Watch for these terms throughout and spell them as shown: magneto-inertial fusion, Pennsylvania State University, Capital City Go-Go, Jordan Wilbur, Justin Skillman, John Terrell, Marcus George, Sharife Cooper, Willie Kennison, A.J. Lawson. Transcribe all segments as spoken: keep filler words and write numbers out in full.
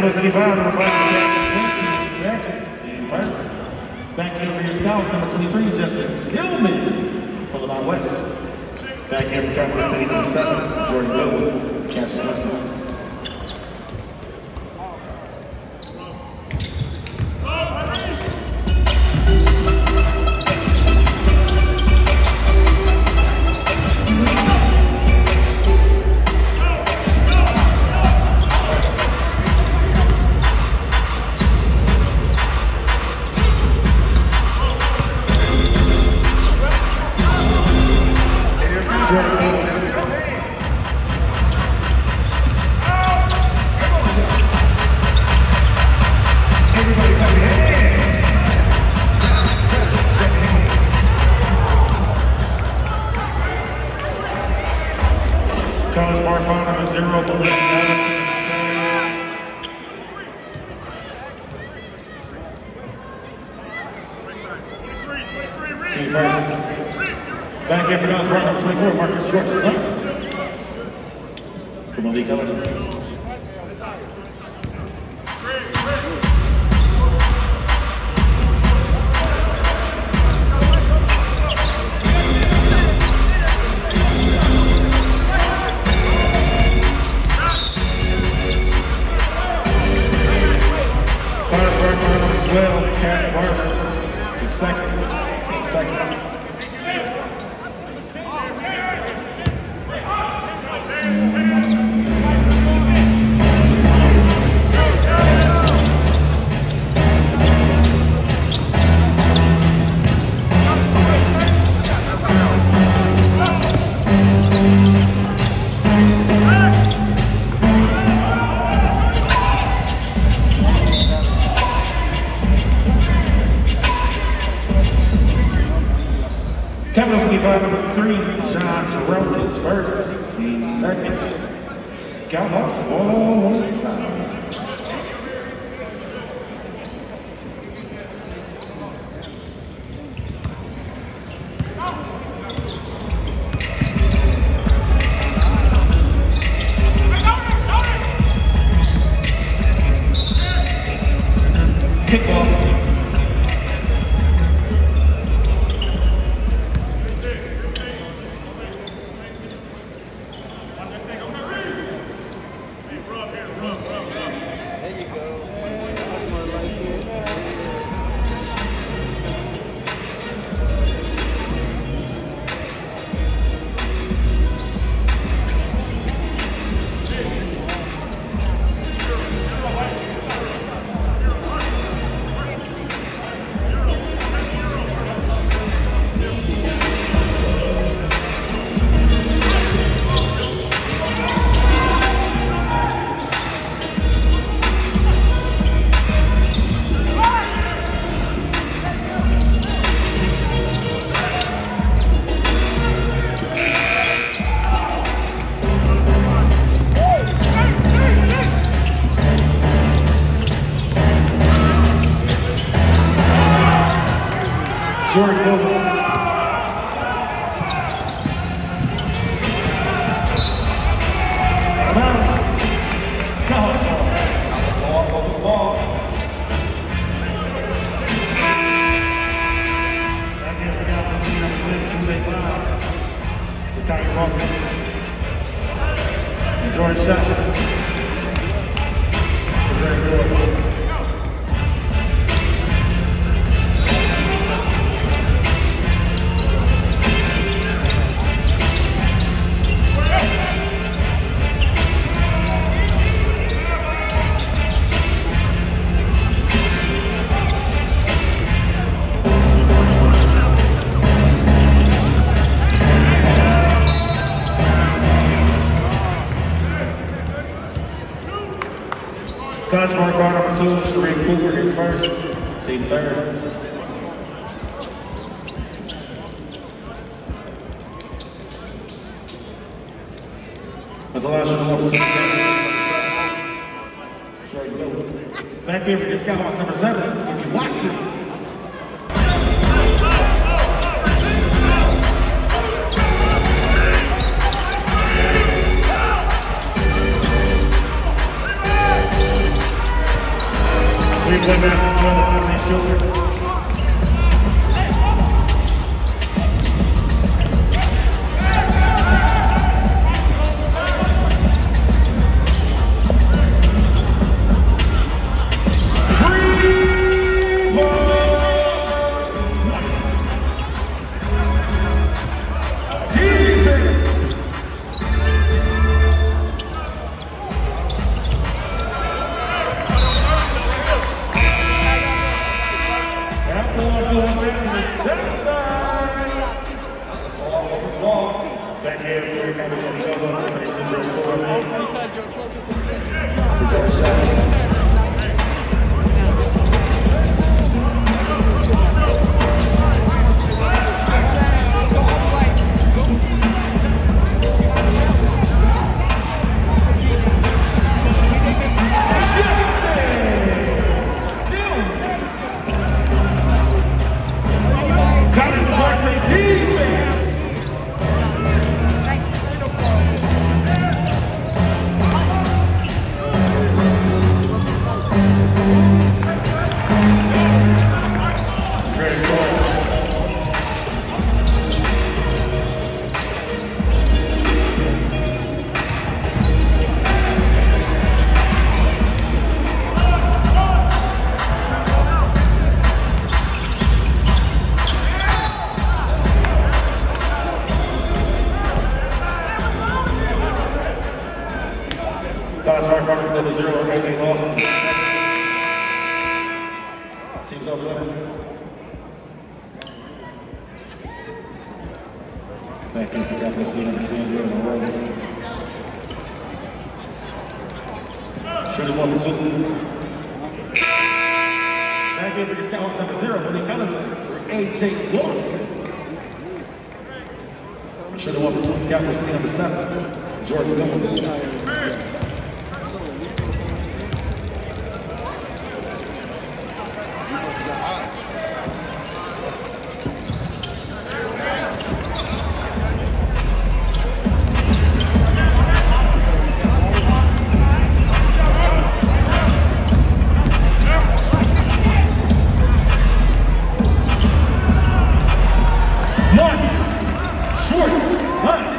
Minneapolis City Five, number five, Kansas, fifty seconds in first. Back in for your scouts, number twenty-three, Justin Skillman, pulling out west. Back in for Capital City, number seven, Jordan Wilbur, Kansas, Westmore. First. Back here for those round number twenty-four, Marcus George is left. Come on, Willie Kennison. Capital City Five, number three, John Terrell is first, team second. Scouts all on the side. George shot. Very Customer card number two, Sharife Cooper is first, team third. At the last number two, back here for this guy, who's number seven, if you watch it. replay back from the other on his shoulder. Number zero, A J. Lawson. Team's over there. Thank you for coming to see number ten here in the road. Shooting one for two. Thank you for your scout with number zero, Willie Kennison for A J. Lawson. Shooting one for two, scout with number seven, Jordan Wilbur. Marcus George's hunt.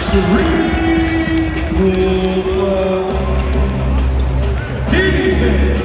Sharife Cooper, defense.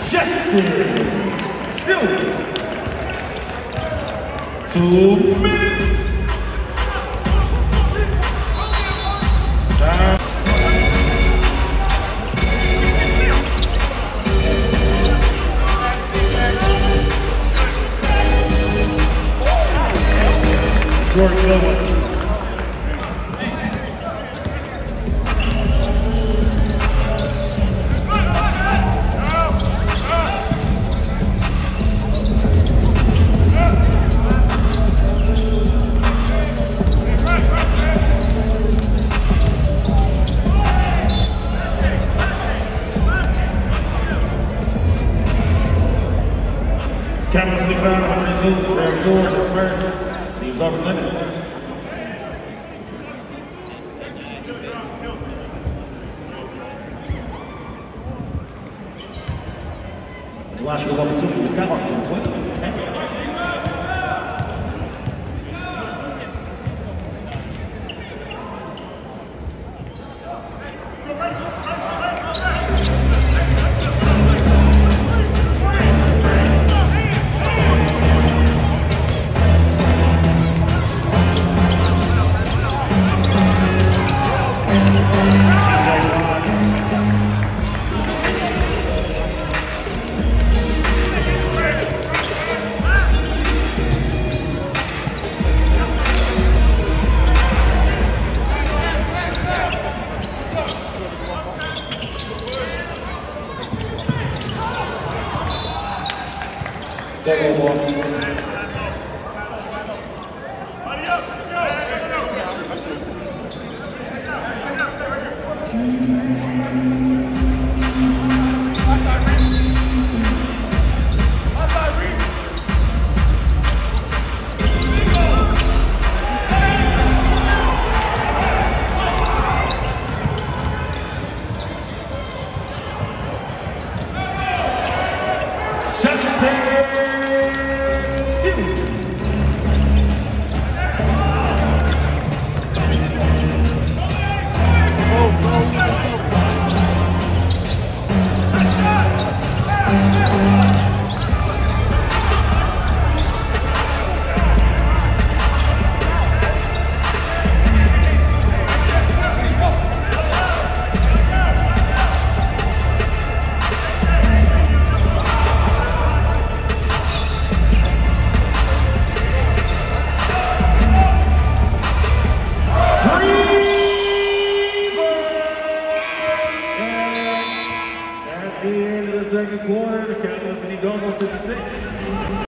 Justin Skillman. Two minutes. Time. Short Global. is overlimited. The last real opportunity was got on to the twenty. Second quarter, the Cowboys need almost sixty-six.